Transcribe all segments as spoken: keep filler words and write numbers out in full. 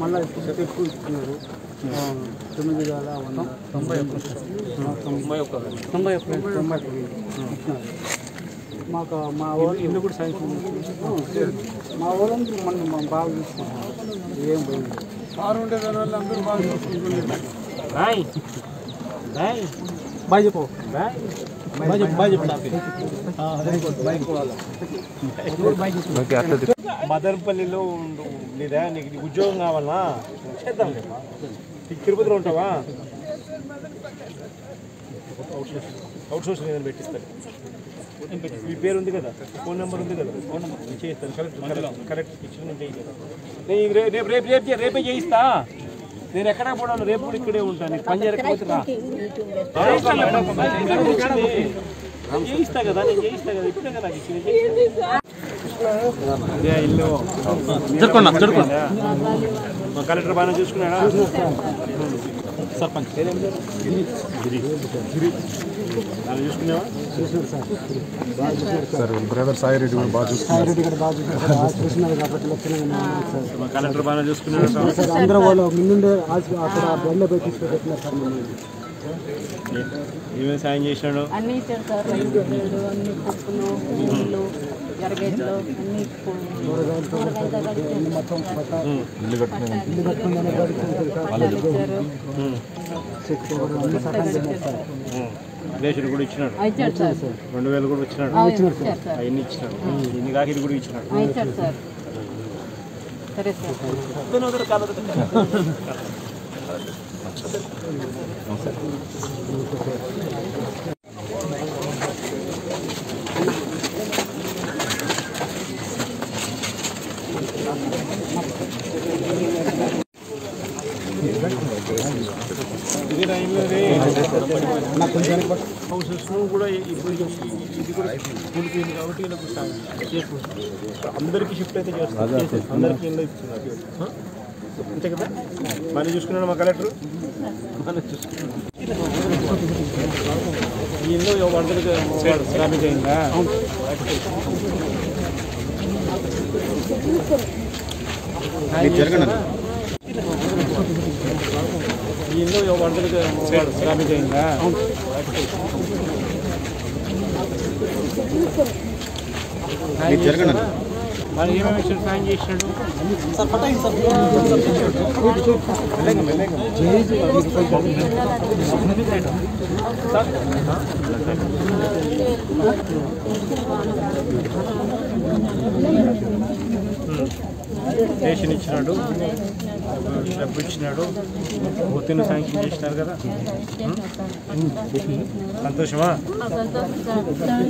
Mala तुम्हें जो आला वन्ना तंबाय अपना तंबाय अपना तंबाय अपना तंबाय अपना माँ का माँ और इन लोगों के साइंस माँ और अंदर मन माँ बाव ये बोल आर उन्हें तो ना अंदर बाव बाय बाय बाय जो बाय बाय जो बाय जो पटाके हाँ बाय को बाय को आला मदरपल्ली लोग लेता है निकली उज्जवल ना वाला छेदम తికిరుపతిలో ఉంటావా అవుట్ సోర్స్ నేను పెట్టిస్తాను మీ పేరు ఉంది కదా ఫోన్ నెంబర్ ఉంది కదా ఫోన్ నెంబర్ నేను చేస్తాను కరెక్ట్ కరెక్ట్ ఇచ్చిన రేపు రేపు రేపు రేపే చేయిస్తా నేను ఎక్కడ పోవడం రేపు కూడా ఇక్కడే ఉంటాను పని జరగకపోతున్నా చేయిస్తా కదా నేను చేయిస్తా కదా ఇప్పుడే కదా ఇచ్చిన ఇల్లు జరుకున్నా జరుకున్నా कलेक्टर बाने चूस sarpanch sir brother Sai Reddy collector बाने चूस अंदर मुझे अब साइन सर జరగేట్లో అన్ని కూరగాయలు మొత్తం పట్టా ఇల్లు కట్టుకునే ఇల్లు కట్టుకునే వాళ్ళకి హ్మ్ సెక్యూర్ అన్ని సహాయం చేస్తారు హ్మ్ రేషన్ కూడా ఇచ్చినారు ఇచ్చారు సార్ రెండు వేలు కూడా ఇచ్చినారు ఇచ్చారు సార్ అన్ని ఇచ్చినారు ఇన్ని గాకిరి కూడా ఇచ్చినారు ఇచ్చారు సార్ సరే సార్ దొనొదర్ కాలద నమస్కారం अंदर की शिफ्ट अंदर की अंत कदा मैं चूस कलेक्टर मैं चूस जरूर మరి ఏమేమి ఇష్యూస్ ఫైన్ చేశాడు సార్ పటై సార్ మెల్లగా మెల్లగా జేజీ సార్ రేషన్ ఇచ్చినాడు డబ్బు ఇచ్చినాడు ఓతిని శాంక్షన్ చేశారు కదా సంతోషమా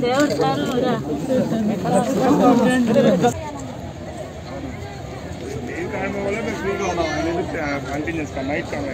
దేవుడు సార్ कंटिन्यूस का नाइट काम है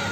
you.